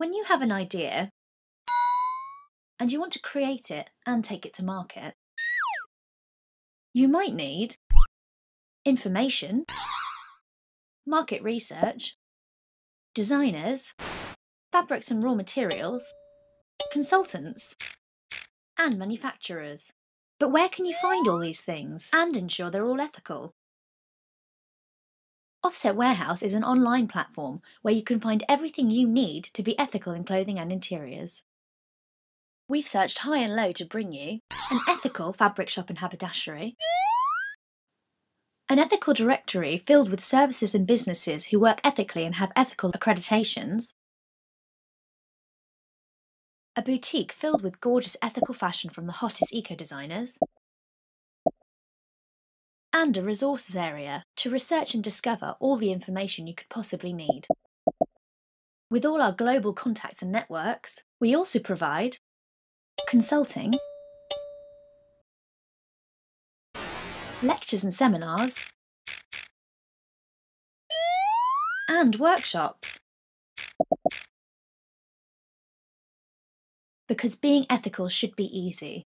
When you have an idea and you want to create it and take it to market, you might need information, market research, designers, fabrics and raw materials, consultants, and manufacturers. But where can you find all these things and ensure they're all ethical? Offset Warehouse is an online platform where you can find everything you need to be ethical in clothing and interiors. We've searched high and low to bring you an ethical fabric shop and haberdashery, an ethical directory filled with services and businesses who work ethically and have ethical accreditations, a boutique filled with gorgeous ethical fashion from the hottest eco-designers, and a resources area to research and discover all the information you could possibly need. With all our global contacts and networks, we also provide consulting, lectures and seminars, and workshops. Because being ethical should be easy.